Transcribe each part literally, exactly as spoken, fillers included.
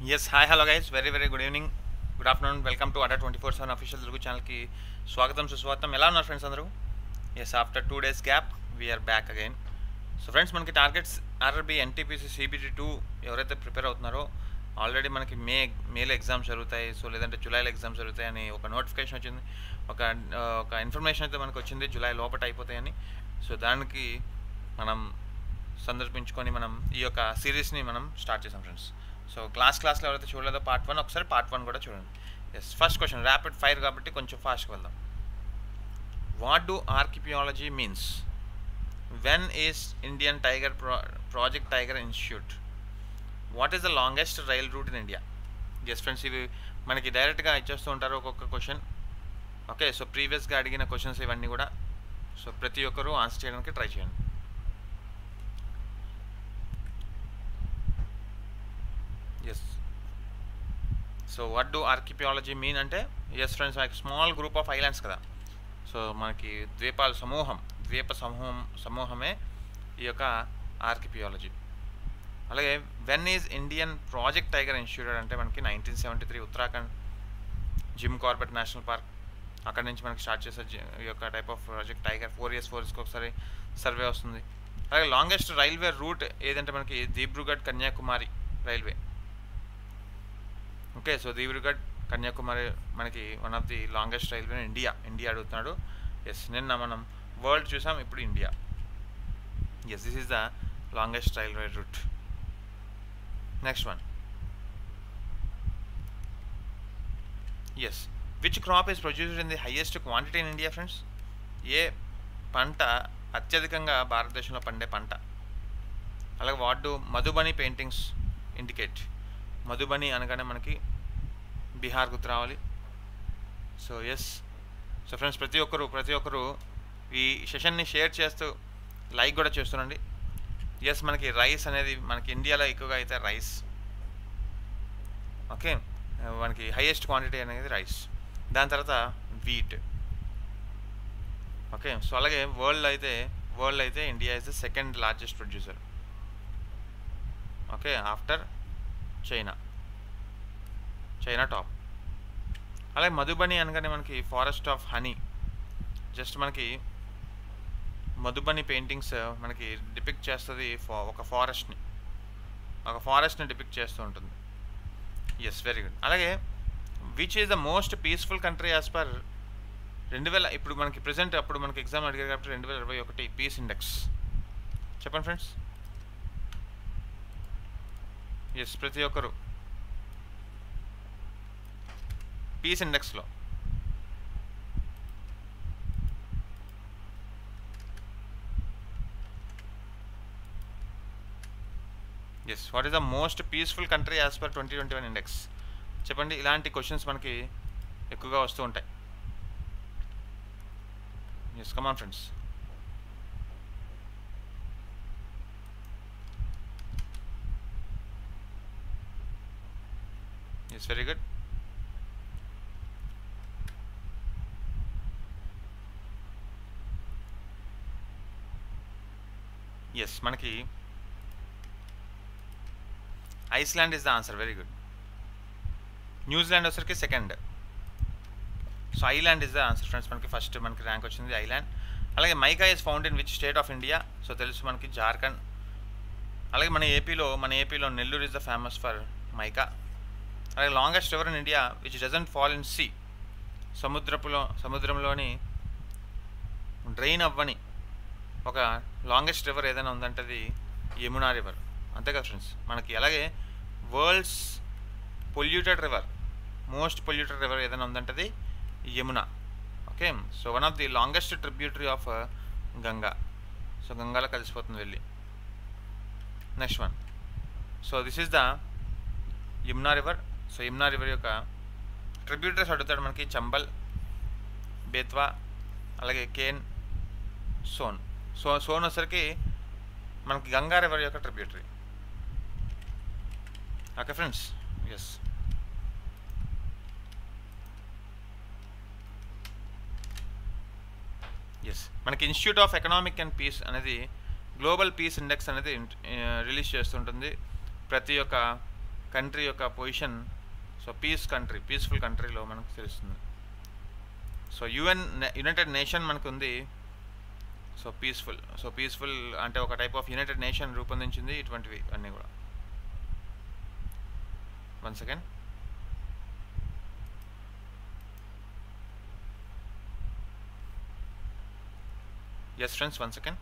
Yes, hi, hello guys, very very good evening, good afternoon, welcome to Adda two forty-seven official Telugu channel ki swagatham suswagatham. Ela unnaru friends andaru? Yes, after two days gap we are back again. So friends, manaki targets R R B N T P C C B T two evaraithe prepare avutunnaro already manaki may may lo exams jarugutayi, so ledante July lo exams jarugutayi ani oka notification vachindi, oka oka information aithe manaku vachindi July lopata ayipothayani. So daniki manam సందర్భించుకొని మనం ఈ యొక్క సిరీస్ని మనం start చేసాం friends. So class క్లాస్లో ఎవరైతే చూడలేదో part one ఒకసారి part one కూడా చూడండి. Yes, first question rapid fire కాబట్టి కొంచెం ఫాస్ట్గా వెళ్దాం. What do ఆర్కిపియాలజీ means? When is Indian tiger pro project tiger institute? What is the longest rail route in India? Yes friends, ఇవి మనకి డైరెక్ట్గా ఇచ్చేస్తూ ఉంటారు ఒక్కొక్క క్వశ్చన్. ఓకే, సో ప్రీవియస్గా అడిగిన క్వశ్చన్స్ ఇవన్నీ కూడా. సో ప్రతి ఒక్కరూ ఆన్సర్ చేయడానికి ట్రై చేయండి. Yes, so what do archaeology mean ante? Yes friends, like small group of islands kada, so manaki dvipal samuham dvipa samuham samuhame iyoka archaeology. alage when is Indian project tiger insured ante manaki nineteen seventy-three Uttarakhand Jim Corbett National Park akkad nunchi manaki start chesaru iyoka type of project tiger. four years four years ko okkari survey vastundi. alage longest railway route edante manaki Dibrugarh Kanyakumari railway. Okay, so Dibrugarh Kanyakumari మనకి one of the longest railway India India అడుగుతున్నాడు. Yes, నిన్న మనం world చూసాం, ఇప్పుడు India. Yes, this is the longest railway route. Next one. Yes, which crop is produced in the highest quantity in India friends? ఏ పంట అత్యధికంగా భారతదేశంలో పండే పంట? అలాగే what do Madhubani paintings indicate? Madhubani అనగానే మనకి బీహార్ గుర్తు రావాలి. సో ఎస్, సో ఫ్రెండ్స్ ప్రతి ఒక్కరు ప్రతి ఒక్కరు ఈ సెషన్ని షేర్ చేస్తూ లైక్ కూడా చేస్తుండండి. ఎస్, మనకి రైస్ అనేది మనకి ఇండియాలో ఎక్కువగా అయితే రైస్. ఓకే, మనకి హైయెస్ట్ క్వాంటిటీ అనేది రైస్, దాని తర్వాత వీట్. ఓకే, సో అలాగే వరల్డ్ అయితే వరల్డ్ అయితే India is the second largest producer. Okay, after China, China top. అలాగే మధుబని అనగానే మనకి ఫారెస్ట్ ఆఫ్ హనీ. జస్ట్ మనకి మధుబని పెయింటింగ్స్ మనకి డిపిక్ట్ చేస్తుంది ఒక ఫారెస్ట్ని ఒక ఫారెస్ట్ని డిపిక్ట్ చేస్తూ ఉంటుంది. Yes, very good. అలాగే which is the most peaceful country as per రెండు వేల ఇప్పుడు మనకి ప్రజెంట్ అప్పుడు మనకి ఎగ్జామ్ అడిగారు కాబట్టి రెండు వేల ఇరవై ఒకటి పీస్ ఇండెక్స్ చెప్పండి ఫ్రెండ్స్. ఎస్, ప్రతి ఒక్కరు పీస్ ఇండెక్స్లో yes what is the most peaceful country as per twenty twenty one index చెప్పండి. ఇలాంటి క్వశ్చన్స్ మనకి ఎక్కువగా వస్తూ ఉంటాయి. Yes, come on friends. Yes, very good. Yes, manaki Iceland is the answer. Very good. New Zealand osarki second. So Iceland is the answer friends. Manaki first manaki rank vachindi Iceland. Alage mica is found in which state of India? So telusu manaki Jharkhand. Alage mana A P lo mana A P lo Nellore is the famous for mica. అలాగే longest river in India which doesn't fall in sea? సముద్రపులో సముద్రంలోని drain అవ్వని ఒక longest river ఏదైనా ఉందంటే అది Yamuna river, అంతే కదా ఫ్రెండ్స్ మనకి. అలాగే world's polluted river most polluted river ఏదైనా ఉందంటే అది Yamuna. Okay, so one of the longest tributary of Ganga. So గంగాలో కలిసిపోతుంది వెళ్ళి. Next one. So this is the Yamuna river. So Yamuna river యొక్క ట్రిబ్యూటరీస్ అడుగుతాడు మనకి చంబల్, బెత్వా, అలాగే కేన్, సోన్. సో సోన్ వచ్చేసరికి మనకి గంగా రివర్ యొక్క tributary. Okay friends. Yes, yes మనకి institute of economic and peace అనేది గ్లోబల్ పీస్ ఇండెక్స్ అనేది రిలీజ్ చేస్తుంటుంది ప్రతి ఒక్క కంట్రీ యొక్క position so peace country peaceful కంట్రీలో మనకు తెలుస్తుంది. సో యుఎన్ యునైటెడ్ నేషన్ మనకు ఉంది. సో పీస్ఫుల్ సో పీస్ఫుల్ అంటే ఒక టైప్ ఆఫ్ యునైటెడ్ నేషన్ రూపొందించింది ఇటువంటివి అన్నీ కూడా. One second yes friends once again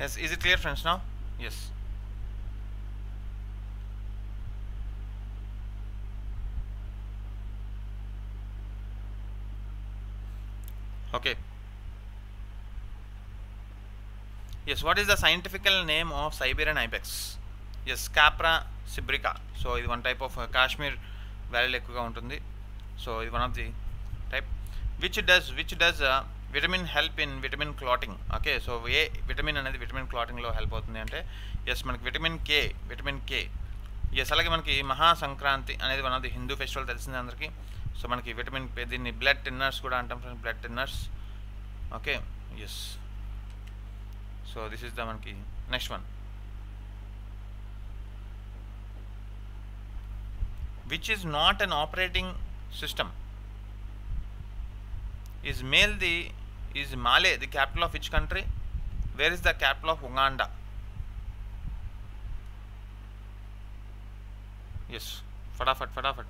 yes is it clear friends now yes okay yes what is the scientific name of Siberian ibex yes Capra sibrica so is one type of uh, Kashmir valley ekkuga untundi so is one of the type which does which does uh, vitamin help in vitamin clotting okay so A vitamin అనేది vitamin క్లాటింగ్లో help అవుతుంది అంటే yes మనకి vitamin K vitamin K yes అలాగే మనకి మహా సంక్రాంతి అనేది one of the Hindu festival తెలిసింది అందరికీ సో మనకి విటమిన్ కే దీన్ని బ్లడ్ టిన్నర్స్ కూడా అంటాం friends blood thinners okay yes so this is the మనకి next one which is not an operating system is Male the is Male the capital of which country? Where is the capital of Uganda? Yes, fatafat fatafat.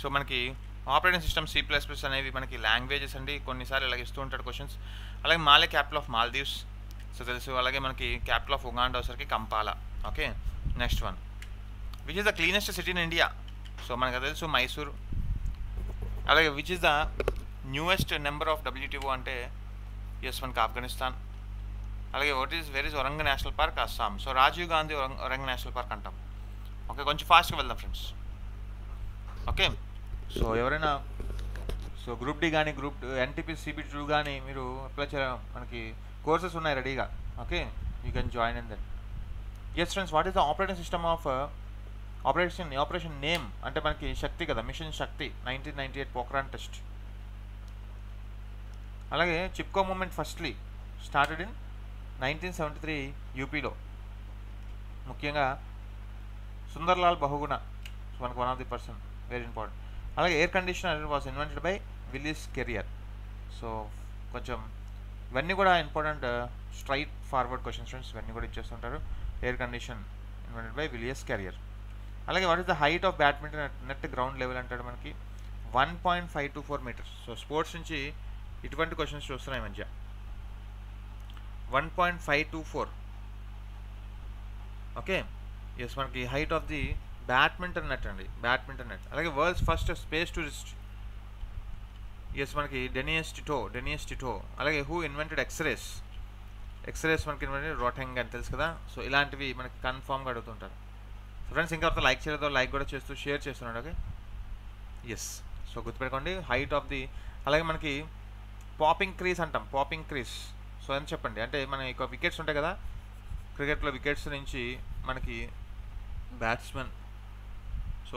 So manaki operating system C plus plus అనేవి మనకి languages అండి కొన్నిసార్లు ఇలాగ ఇస్తూ ఉంటాడు questions. అలాగే Male capital of Maldives so తెలుసు. అలాగే మనకి క్యాపిటల్ ఆఫ్ ఉగాండా వచ్చేసరికి Kampala. Okay next one which is the cleanest city in India? So మనకు తెలుసు మైసూర్. అలాగే which is the newest number of WTO అంటే ఎస్ మనకి ఆఫ్ఘనిస్తాన్. అలాగే what is where is Orang national park? Assam. So Rajiv Gandhi Orang national park అంటాం. Okay కొంచెం ఫాస్ట్గా వెళ్దాం ఫ్రెండ్స్. ఓకే సో ఎవరైనా సో గ్రూప్ డి కానీ గ్రూప్ ఎన్టీపీసీ సిబిటీ టూ కానీ మీరు అప్లై చేయాలి. మనకి కోర్సెస్ ఉన్నాయి రెడీగా. Okay you can join in that. Yes friends, what is the operating system of uh, operation operation name ante manaki Shakti kada, Mission Shakti nineteen ninety-eight Pokhran test. Alage Chipko movement firstly started in nineteen seventy-three U P lo, mukyanga Sundarlal Bahuguna is one of the person, very important. Alage air conditioner was invented by Willis Carrier. So కొంచెం ఇవన్నీ కూడా important straightforward questions friends, ఇవన్నీ కూడా ఇచ్చేస్తుంటారు. Air condition invented by Willis Carrier. అలాగే what is the height of badminton at net ground level అంటాడు మనకి one point five two four meters. So sports నుంచి ఇటువంటి క్వశ్చన్స్ చూస్తున్నాయి మధ్య. One point five two four okay yes మనకి height of the badminton net అండి, badminton net. అలాగే world's first space tourist yes మనకి డెనియస్ టిటో, డెనియస్ టిటో. అలాగే who invented X-rays, X-rays మనకి ఇన్వెంటెడ్ రోటంగ్ అని తెలుసు కదా. సో ఇలాంటివి మనకి కన్ఫామ్గా అడుగుతుంటారు. సో ఫ్రెండ్స్ ఇంకా తర్వాత లైక్ చేయలేదో లైక్ కూడా చేస్తూ షేర్ చేస్తున్నాడు. ఓకే ఎస్ సో గుర్తుపెట్టుకోండి హైట్ ఆఫ్ ది. అలాగే మనకి పాపింగ్ క్రీస్ అంటాం, పాపింగ్ క్రీస్. సో అని చెప్పండి అంటే మన యొక్క వికెట్స్ ఉంటాయి కదా క్రికెట్లో, వికెట్స్ నుంచి మనకి batsmen. So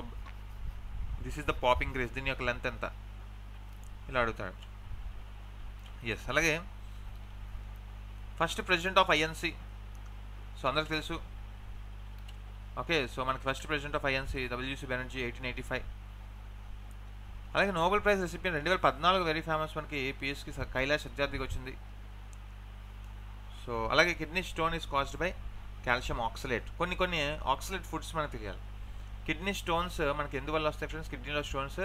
this is the popping crease, దీని యొక్క లెంత్ ఎంత ఇలా అడుగుతాడు. ఎస్ అలాగే first president of INC, so అందరికి తెలుసు. ఓకే సో మనకి first president of INC W C Banerjee eighteen eighty five. అలాగే నోబెల్ ప్రైజ్ రెసిపియన్ రెండు వేల పద్నాలుగు వెరీ ఫేమస్ మనకి పిఎస్కి కైలాష్ సత్యార్థికి వచ్చింది. సో అలాగే kidney stone is caused by calcium oxalate. కొన్ని కొన్ని ఆక్సలేట్ ఫుడ్స్ మనకు తెలియాలి. కిడ్నీ స్టోన్స్ మనకి ఎందువల్ల వస్తాయి ఫ్రెండ్స్? కిడ్నీలో స్టోన్స్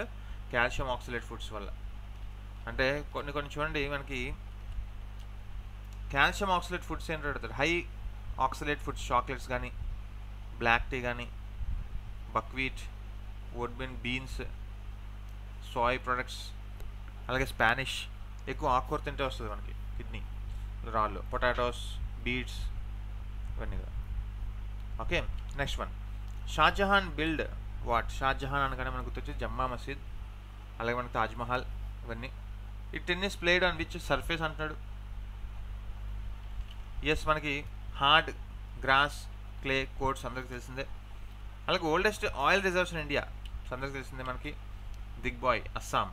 కాల్షియం ఆక్సలేట్ ఫుడ్స్ వల్ల. అంటే కొన్ని కొన్ని చూడండి మనకి కాల్షియం ఆక్సలేట్ ఫుడ్స్ ఏంటో అడుగుతారు. హై ఆక్సలేట్ ఫుడ్స్ చాక్లెట్స్ కానీ, బ్లాక్ టీ కానీ, బక్వీట్, ఓట్బిన్, బీన్స్, సోయ్ ప్రొడక్ట్స్. అలాగే స్పానిష్ ఎక్కువ ఆకుకూర తింటే వస్తుంది మనకి కిడ్నీ రాళ్ళు, పొటాటోస్, బీట్స్ ఇవన్నీ కదా. Okay next one Shahjahan build what. Shahjahan అనగానే మనకు గుర్తొచ్చేది జమ్మా మసీద్, అలాగే మనకు తాజ్మహల్ ఇవన్నీ. ఈ tennis played on which surface అంటున్నాడు. ఎస్ మనకి హార్డ్, గ్రాస్, క్లే కోర్ట్స్ అందరికి తెలిసిందే. అలాగే oldest oil reserves in India అందరికి తెలిసిందే మనకి బిగ్ బాయ్ అస్సాం.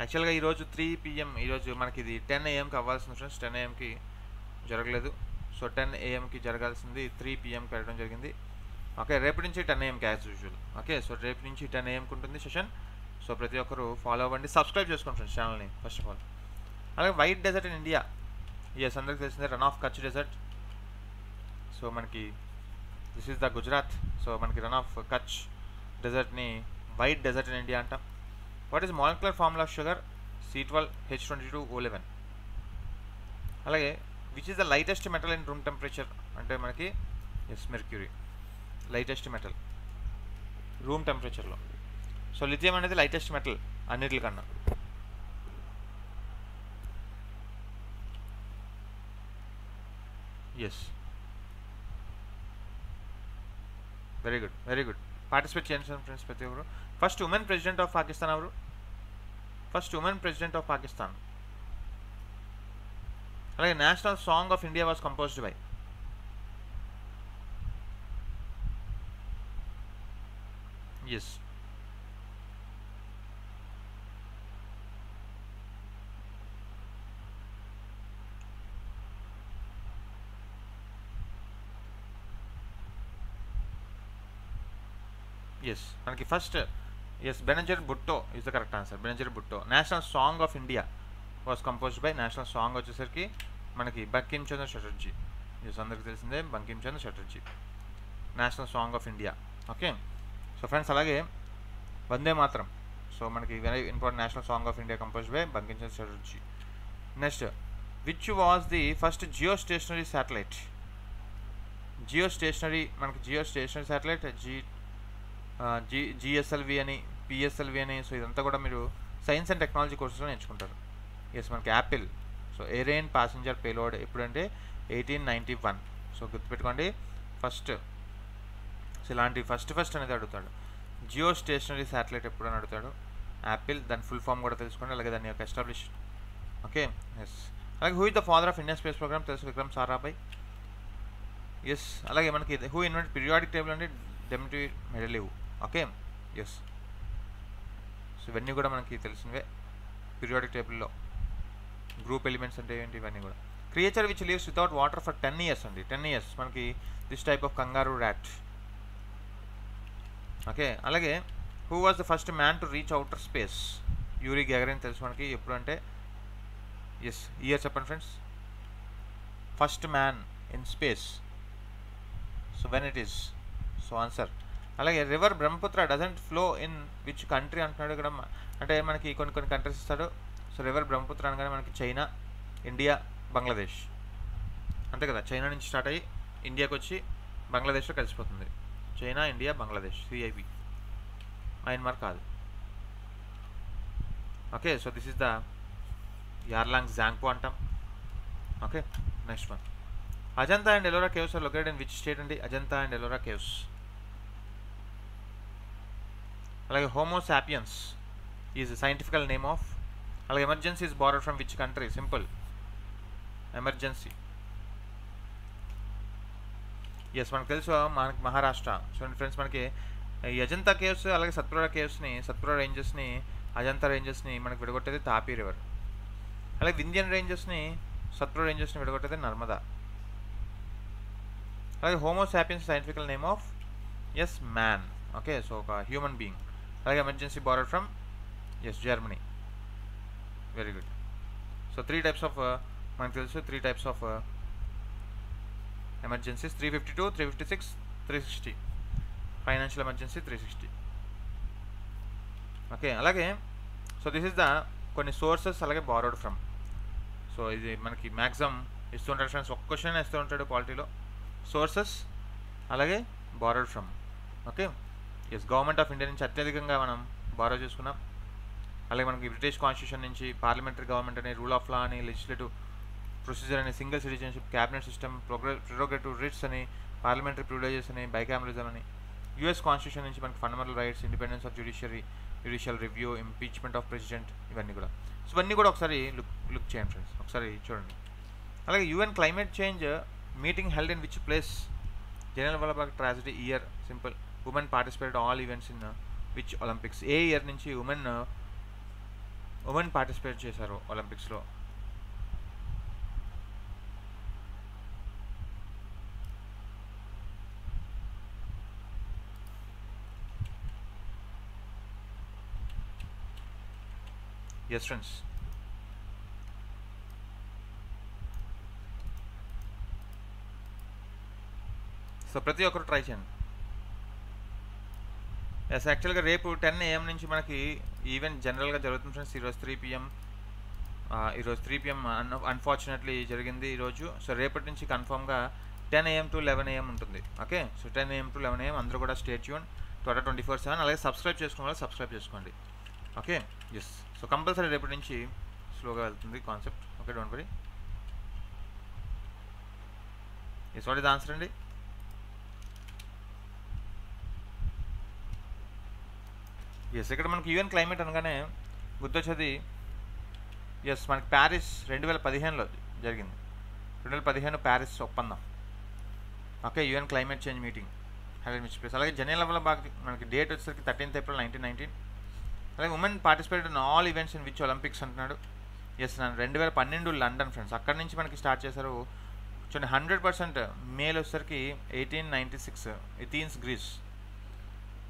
యాక్చువల్గా ఈరోజు త్రీ పిఎం, ఈరోజు మనకి ఇది టెన్ ఏఎంకి అవ్వాల్సిన ఫ్రెండ్స్, టెన్ ఏఎంకి జరగలేదు. సో టెన్ ఏఎంకి జరగాల్సింది త్రీ పిఎంకి వెళ్ళడం జరిగింది. ఓకే రేపటి నుంచి టెన్ ఏఎంకి యాజ్ యూజువల్. ఓకే సో రేపు నుంచి టెన్ ఏఎంకి ఉంటుంది సెషన్. సో ప్రతి ఒక్కరు ఫాలో అవ్వండి, సబ్స్క్రైబ్ చేసుకోండి ఫ్రెండ్స్ ఛానల్ని ఫస్ట్ ఆఫ్ ఆల్. అలాగే white desert in India, yes అందరికి తెలిసిందే run of Kutch desert. So మనకి this is the Gujarat. So మనకి రన్ ఆఫ్ కచ్ డెజర్ట్ని వైట్ డెజర్ట్ ఇన్ ఇండియా అంటాం. What is molecular formula of sugar? C twelve H twenty two O eleven. అలాగే which is the lightest metal in room temperature అంటే మనకి yes mercury, lightest metal room టెంపరేచర్లో. So lithium అనేది lightest metal అన్నిటికన్నా. Yes very good, very good. Participate చేయండి friends ప్రతి ఒక్కరు. First women president of Pakistan ఎవరు? First women president of Pakistan. అలాగే national song of India was composed by. Yes yes మనకి first yes Benazir Bhutto is the correct answer, Benazir Bhutto. National song of India was composed by, national song వచ్చేసరికి మనకి Bankim Chandra Chatterjee. Yes అందరికి తెలిసిందే Bankim Chandra Chatterjee, national song of India. Okay so friends అలాగే Vande Mataram, so మనకి very important national song of India composed by Bankim Chandra Chatterjee. Next which was the first geostationary satellite? Geostationary మనకి geostationary satellite G G GSLV అని, PSLV అని. So ఇదంతా కూడా మీరు science and technology కోర్సులో నేర్చుకుంటారు. ఎస్ మనకి Apple, so Ariane passenger payload ఎప్పుడంటే ఎయిటీన్ నైంటీ వన్. సో గుర్తుపెట్టుకోండి ఫస్ట్, సో ఇలాంటి ఫస్ట్ ఫస్ట్ అనేది అడుగుతాడు. జియో స్టేషనరీ శాటిలైట్ ఎప్పుడని అడుగుతాడు. యాపిల్ దాని ఫుల్ ఫామ్ కూడా తెలుసుకోండి, అలాగే దాని యొక్క ఎస్టాబ్లిష్. ఓకే ఎస్ అలాగే who is the father of Indian space programme తెలుసు, విక్రమ్ సారాభాయ్. ఎస్ అలాగే మనకి హూ ఇన్వెంట్ పీరియాడిక్ టేబుల్ అంటే Dmitri Mendeleev okay yes so ఇవన్నీ కూడా మనకి తెలిసినవే పీరియాడిక్ టేబుల్లో గ్రూప్ ఎలిమెంట్స్ అంటే ఏంటి ఇవన్నీ కూడా creature which lives without water for ten years అండి టెన్ ఇయర్స్ మనకి this type of kangaroo rat okay అలాగే who was the first man to reach outer space Yuri Gagarin తెలుసు మనకి ఎప్పుడు అంటే ఎస్ ఇయర్ చెప్పండి friends first man in space so when it is so answer alage river brahmaputra doesn't flow in which country antunadu ikkada ante manaki konni konni countries istadu so river brahmaputra anagane manaki china india bangladesh ante kada china nunchi start ayi india ku vachi bangladesh lo kalusipothundi china india bangladesh cib Myanmar kaadu okay so this is the yarlang zangpo antam okay next one Ajanta and Ellora caves are located in which state and Ajanta and Ellora caves like homo sapiens is a scientific name of like emergency is borrowed from which country simple emergency yes man telusu man Maharashtra so friends manaki Ajanta caves alage Satpura caves ni Satpura ranges ni Ajanta ranges ni manaku vidagottedi Tapi river alage Vindhyan ranges ni Satpura ranges ni vidagottedi Narmada అలాగే homo sapiens scientifical name of yes man okay so ఒక human being అలాగే emergency borrowed from yes Germany very good so three types of మనకు తెలుసు three types of emergencies three fifty two three fifty six three sixty financial emergency three sixty okay అలాగే so this is the కొన్ని sources అలాగే borrowed from so ఇది మనకి maximum ఇస్తూ ఉంటాడు friends ఒక్క క్వశ్చన్ ఇస్తూ ఉంటాడు క్వాలిటీలో సోర్సెస్ అలాగే borrowed from okay yes government of India నుంచి అత్యధికంగా మనం బారో చేసుకున్నాం అలాగే మనకి బ్రిటిష్ కాన్స్టిట్యూషన్ నుంచి పార్లమెంటరీ గవర్నమెంట్ అని రూల్ ఆఫ్ లా అని లెజిస్లేటివ్ ప్రొసీజర్ అని సింగిల్ సిటిజన్షిప్ క్యాబినెట్ సిస్టమ్ ప్రోగ్రె ప్రిరోగేటివ్ రిట్స్ అని పార్లమెంటరీ ప్రివిలేజెస్ అని బైకామరిజం అని యూఎస్ కాన్స్టిట్యూషన్ నుంచి మనకి fundamental rights independence of judiciary judicial review impeachment of president ఇవన్నీ కూడా సో ఇవన్నీ కూడా ఒకసారి లుక్ లుక్ చేయండి ఫ్రెండ్స్ ఒకసారి చూడండి అలాగే UN climate change meeting held in which place General Vallabhbhai tragedy year simple women participated all events in uh, which Olympics ఏ year nunchi women uh, women participate chesaru Olympics lo yes friends so ప్రతి ఒక్కరు try చేయండి yes యాక్చువల్గా రేపు ten AM నుంచి మనకి event జనరల్గా జరుగుతుంది ఫ్రెండ్స్ ఈరోజు త్రీ పిఎం ఈరోజు త్రీ పిఎం అన్ అన్ఫార్చునేట్లీ జరిగింది ఈరోజు సో రేపటి నుంచి కన్ఫామ్గా ten AM to eleven AM ఉంటుంది okay so ten AM to eleven AM అందరూ కూడా stay tune total twenty four seven అలాగే సబ్స్క్రైబ్ చేసుకున్న వాళ్ళు సబ్స్క్రైబ్ చేసుకోండి ఓకే ఎస్ సో కంపల్సరీ రేపటి నుంచి స్లోగా వెళ్తుంది concept okay don't worry yes what is answer అండి ఎస్ ఇక్కడ మనకి యూఎన్ క్లైమేట్ అనగానే గుర్తొచ్చేది ఎస్ మనకి ప్యారిస్ రెండు వేల పదిహేనులో జరిగింది రెండు వేల పదిహేను ప్యారిస్ ఒప్పందం okay UN climate change meeting hundred which place అలాగే జనరల్ లెవెల్లో బాగా మనకి డేట్ వచ్చేసరికి థర్టీన్త్ ఏప్రిల్ నైన్టీన్ నైన్టీన్ అలాగే women participate in all events in which Olympics అంటున్నాడు ఎస్ నన్ను రెండు వేల పన్నెండు లండన్ ఫ్రెండ్స్ అక్కడి నుంచి మనకి స్టార్ట్ చేశారు చూడండి హండ్రెడ్ పర్సెంట్ మేల్ వచ్చేసరికి eighteen ninety six Athens Greece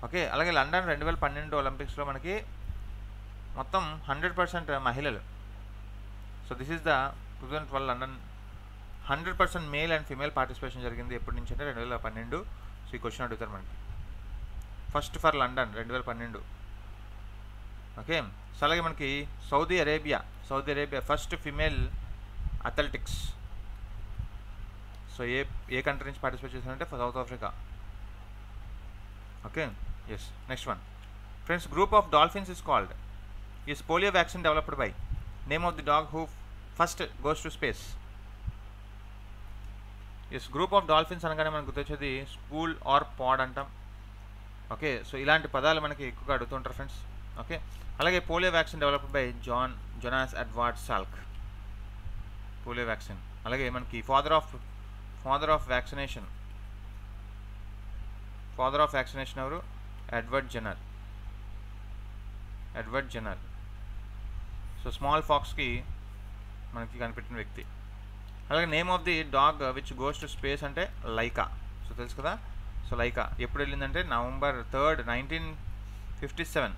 okay అలాగే లండన్ రెండు వేల పన్నెండు ఒలింపిక్స్లో మనకి మొత్తం హండ్రెడ్ పర్సెంట్ మహిళలు so this is the two thousand twelve London hundred percent male and female participation జరిగింది ఎప్పటి నుంచి అంటే రెండు వేల పన్నెండు సో ఈ క్వశ్చన్ అడుగుతారు మనకి ఫస్ట్ ఫర్ లండన్ రెండు వేల పన్నెండు ఓకే సో అలాగే మనకి Saudi Arabia Saudi Arabia first female athletics so ఏ ఏ కంట్రీ నుంచి పార్టిసిపేట్ చేశారంటే South Africa okay yes next one friends group of dolphins is called is polio vaccine developed by name of the dog who first goes to space yes group of dolphins anagane manaku gutochedi school or pod antam okay so ilanti padalu manaki ekkuva adutuntaru friends okay alage polio vaccine developed by john jonas edward salk polio vaccine alage manaki father of father of vaccination father of vaccination ಅವರು Edward Jenner Edward Jenner so small ఫాక్స్కి మనకి కనిపెట్టిన వ్యక్తి. అలాగే name of the dog which goes to space అంటే Laika. So తెలుసు కదా, so Laika ఎప్పుడు వెళ్ళిందంటే November third nineteen fifty seven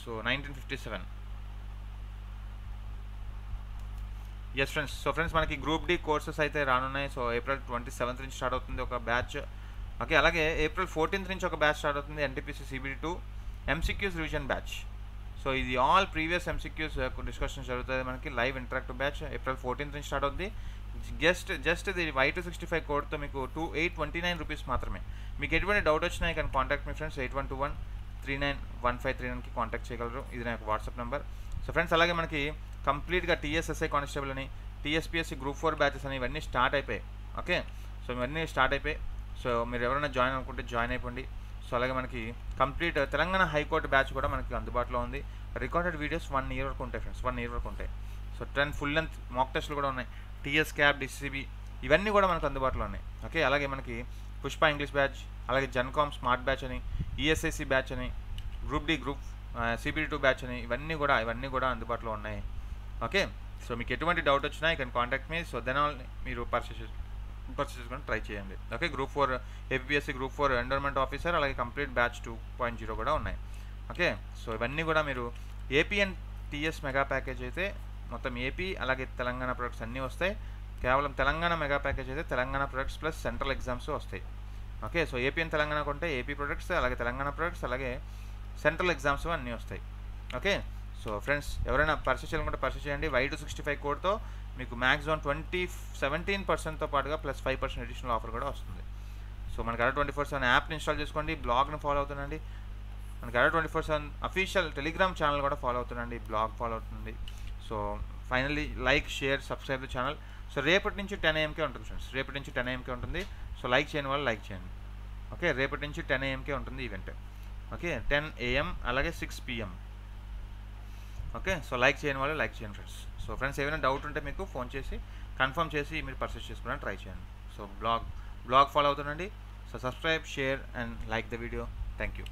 so nineteen fifty seven yes friends. So friends మనకి గ్రూప్ డి కోర్సెస్ అయితే రానున్నాయి. సో ఏప్రిల్ ట్వంటీ సెవెంత్ నుంచి start అవుతుంది ఒక బ్యాచ్. ఓకే, అలాగే ఏప్రిల్ ఫోర్టీన్త్ నుంచి ఒక బ్యాచ్ స్టార్ట్ అవుతుంది NTPC CBT two MCQs revision batch. So ఇది ఆల్ ప్రీవియస్ ఎంసీక్యూస్ డిస్కషన్ జరుగుతుంది మనకి live interactive batch April fourteenth నుంచి స్టార్ట్ అవుతుంది. జస్ట్ జస్ట్ ఇది వై టూ సిక్స్టీ ఫైవ్ కోడ్తో మీకు two eight twenty nine rupees మాత్రమే. మీకు ఎటువంటి డౌట్ వచ్చినా you can contact me friends eight one two one three nine one five three నైన్కి కాంటాక్ట్ చేయగలరు. ఇది నాకు వాట్సాప్ నెంబర్. సో ఫ్రెండ్స్ అలాగే మనకి కంప్లీట్గా టీఎస్ఎస్ఐ కానిస్టేబుల్ అని టీఎస్పీఎస్సీ గ్రూప్ ఫోర్ బ్యాచెస్ అని ఇవన్నీ స్టార్ట్ అయిపోయాయి. ఓకే, సో ఇవన్నీ స్టార్ట్ అయిపోయాయి. సో మీరు ఎవరైనా జాయిన్ అనుకుంటే జాయిన్ అయిపోండి. సో అలాగే మనకి కంప్లీట్ తెలంగాణ హైకోర్టు బ్యాచ్ కూడా మనకి అందుబాటులో ఉంది. రికార్డెడ్ వీడియోస్ వన్ ఇయర్ వరకు ఉంటాయి ఫ్రెండ్స్, వన్ ఇయర్ వరకు ఉంటాయి. So ten full length mock టెస్ట్లు కూడా ఉన్నాయి. టీఎస్ క్యాబ్ డిసిబి ఇవన్నీ కూడా మనకు అందుబాటులో ఉన్నాయి. ఓకే, అలాగే మనకి పుష్ప ఇంగ్లీష్ బ్యాచ్, అలాగే జన్కామ్ స్మార్ట్ బ్యాచ్ అని, ఈఎస్ఐసి బ్యాచ్ అని, group D group CBT two batch అని ఇవన్నీ కూడా ఇవన్నీ కూడా అందుబాటులో ఉన్నాయి. ఓకే, సో మీకు ఎటువంటి డౌట్ వచ్చినా you can contact me. So then all మీరు పర్చేస్ పర్చేస్ చేసుకుని ట్రై చేయండి. Okay, group four APSC group four enrolment officer అలాగే complete batch two point zero కూడా ఉన్నాయి. ఓకే, సో ఇవన్నీ కూడా మీరు ఏపీఎన్ టీఎస్ మెగా ప్యాకేజ్ అయితే మొత్తం ఏపీ అలాగే తెలంగాణ ప్రొడక్ట్స్ అన్నీ వస్తాయి. కేవలం తెలంగాణ మెగా ప్యాకేజ్ అయితే Telangana products plus central exams వస్తాయి. ఓకే, సో ఏపీఎన్ తెలంగాణ కొంటే ఏపీ ప్రొడక్ట్స్ అలాగే తెలంగాణ ప్రొడక్ట్స్ అలాగే సెంట్రల్ ఎగ్జామ్స్ అన్నీ వస్తాయి. ఓకే, సో ఫ్రెండ్స్ ఎవరైనా పర్చేస్ చేయాలనుకుంటే పర్చేస్ చేయండి. వై టూ సిక్స్టీ ఫైవ్ కోడ్తో మీకు మ్యాక్సిమం ట్వంటీ సెవెంటీన్ పర్సెంట్తో పాటుగా plus five percent additional offer కూడా వస్తుంది. సో మనకి అడా ట్వంటీ ఫోర్ సెవెన్ యాప్ని ఇన్స్టాల్ చేసుకోండి, బ్లాగ్ని ఫాలో అవుతుందండి. మనకి Adda twenty four seven official Telegram channel కూడా ఫాలో అవుతుందండి, బ్లాగ్ ఫాలో అవుతుంది. So finally like share subscribe the channel. So రేపటి నుంచి టెన్ ఏఎంకే ఉంటుంది ఫ్రెండ్స్, రేపటి నుంచి టెన్ ఏఎంకే ఉంటుంది. సో లైక్ చేయని వాళ్ళు లైక్ చేయండి. ఓకే, రేపటి నుంచి టెన్ ఏఎంకే ఉంటుంది ఈవెంట్. ఓకే, టెన్ ఏఎం అలాగే six PM. Okay, so like చేయని వాళ్ళు లైక్ చేయండి ఫ్రెండ్స్. సో ఫ్రెండ్స్ ఏమైనా డౌట్ ఉంటే మీకు ఫోన్ చేసి కన్ఫర్మ్ చేసి మీరు పర్చేస్ చేసుకోవడానికి ట్రై చేయండి. సో బ్లాగ్ బ్లాగ్ ఫాలో అవుతుండండి. So subscribe share and like the video. Thank you.